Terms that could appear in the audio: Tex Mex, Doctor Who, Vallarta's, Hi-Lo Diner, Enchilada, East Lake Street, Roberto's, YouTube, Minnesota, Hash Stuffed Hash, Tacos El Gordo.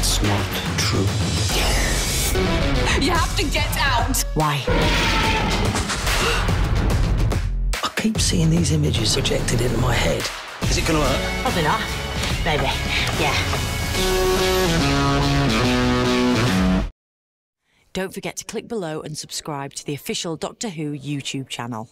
That's not true. You have to get out! Why? I keep seeing these images projected into my head. Is it gonna work? Probably not. Maybe. Yeah. Don't forget to click below and subscribe to the official Doctor Who YouTube channel.